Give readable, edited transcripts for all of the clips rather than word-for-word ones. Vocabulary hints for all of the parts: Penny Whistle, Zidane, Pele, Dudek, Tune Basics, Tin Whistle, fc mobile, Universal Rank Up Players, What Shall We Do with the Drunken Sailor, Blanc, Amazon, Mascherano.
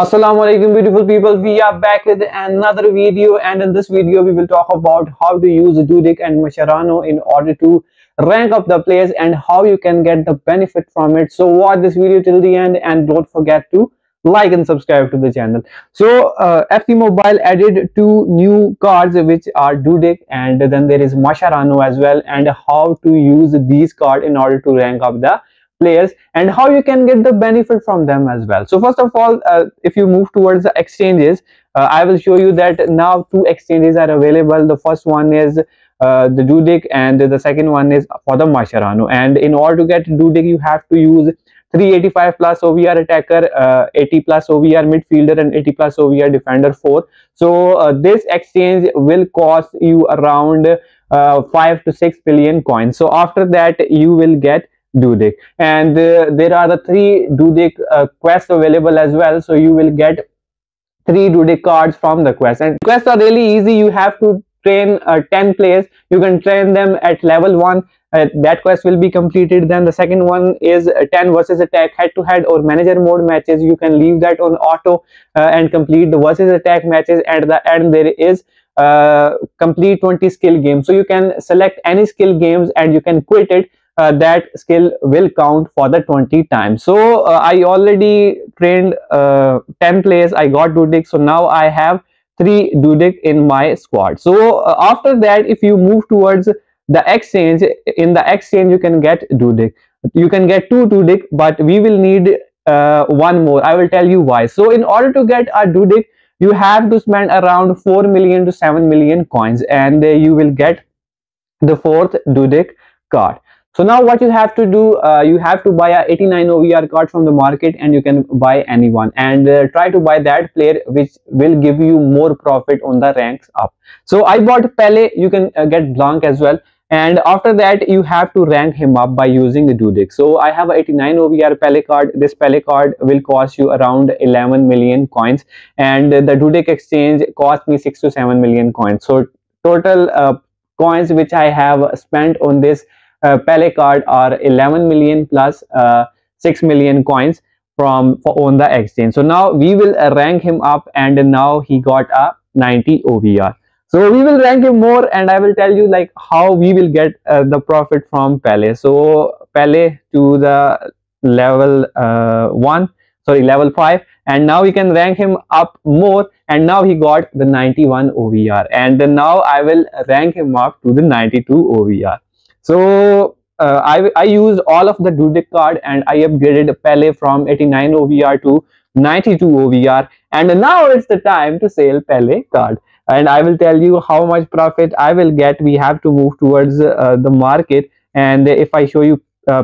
Assalamualaikum beautiful people, we are back with another video, and in this video we will talk about how to use Dudek and Mascherano in order to rank up the players and how you can get the benefit from it. So watch this video till the end and don't forget to like and subscribe to the channel. So FC Mobile added two new cards which are Dudek and then there is Mascherano as well, and how to use these cards in order to rank up the players and how you can get the benefit from them as well. So first of all, if you move towards the exchanges, I will show you that now two exchanges are available. The first one is the Dudek and the second one is for the Mascherano. And in order to get Dudek, you have to use 385 plus OVR attacker, 80 plus OVR midfielder and 80 plus OVR defender 4. So this exchange will cost you around 5 to 6 billion coins. So after that you will get Dudek, and there are the three Dudek quests available as well. So you will get three Dudek cards from the quest, and quests are really easy. You have to train 10 players. You can train them at level 1. That quest will be completed. Then the second one is 10 versus attack head to head or manager mode matches. You can leave that on auto and complete the versus attack matches. At the end there is complete 20 skill games. So you can select any skill games and you can quit it. That skill will count for the 20 times. So I already trained 10 players. I got Dudek, so now I have 3 Dudek in my squad. So after that, if you move towards the exchange, in the exchange you can get Dudek. You can get 2 Dudek, but we will need one more. I will tell you why. So in order to get a Dudek, you have to spend around 4 million to 7 million coins, and you will get the 4th Dudek card. So now what you have to do, you have to buy a 89 OVR card from the market, and you can buy anyone, and try to buy that player which will give you more profit on the ranks up. So I bought Pele. You can get Blanc as well, and after that you have to rank him up by using Dudek. So I have a 89 OVR Pele card. This Pele card will cost you around 11 million coins, and the Dudek exchange cost me 6 to 7 million coins. So total coins which I have spent on this Pele card are 11 million plus 6 million coins on the exchange. So now we will rank him up, and now he got a 90 OVR. So we will rank him more, and I will tell you like how we will get the profit from Pele. So Pele to the level 5, and now we can rank him up more, and now he got the 91 OVR, and now I will rank him up to the 92 OVR. So I used all of the Dudek card, and I upgraded Pele from 89 OVR to 92 OVR, and now it's the time to sell Pele card, and I will tell you how much profit I will get. We have to move towards the market, and if I show you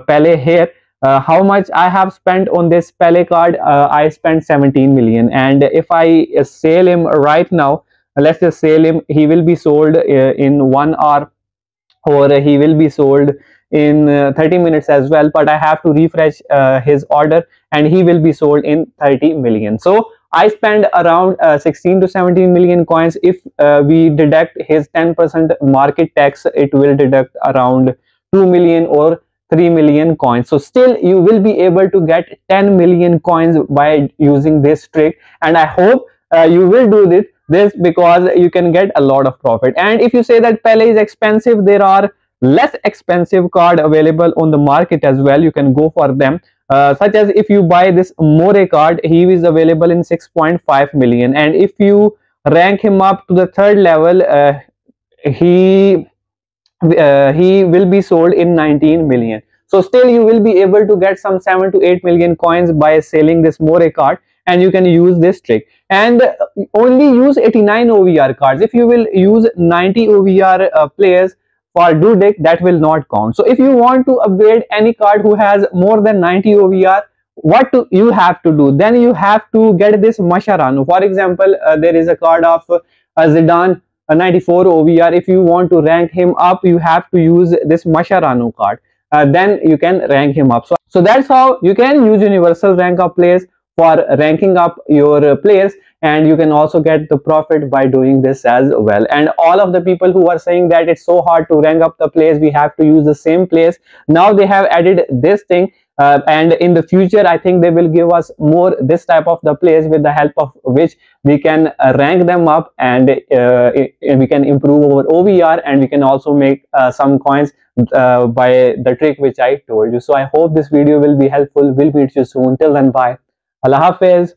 Pele here, how much I have spent on this Pele card, I spent 17 million, and if I sell him right now, let's just sell him, he will be sold in 1 hour, or he will be sold in 30 minutes as well, but I have to refresh his order, and he will be sold in 30 million. So I spend around 16 to 17 million coins. If we deduct his 10% market tax, it will deduct around 2 million or 3 million coins. So still you will be able to get 10 million coins by using this trick, and I hope you will do this because you can get a lot of profit. And if you say that Pele is expensive, there are less expensive card available on the market as well. You can go for them, such as if you buy this More card, he is available in 6.5 million, and if you rank him up to the 3rd level, he will be sold in 19 million. So still you will be able to get some 7 to 8 million coins by selling this More card, and you can use this trick, and only use 89 OVR cards. If you will use 90 OVR players for Dudek, that will not count. So if you want to upgrade any card who has more than 90 OVR, what you have to do? Then you have to get this Mascherano. For example, there is a card of Zidane, 94 OVR. If you want to rank him up, you have to use this Mascherano card. Then you can rank him up. So that's how you can use universal rank up players for ranking up your players. and you can also get the profit by doing this as well. And all of the people who are saying that it's so hard to rank up the plays, we have to use the same plays, now they have added this thing. And in the future, I think they will give us more this type of the plays, with the help of which we can rank them up, and we can improve our OVR, and we can also make some coins by the trick which I told you. So I hope this video will be helpful. We'll meet you soon. Till then, bye. Allah Hafiz.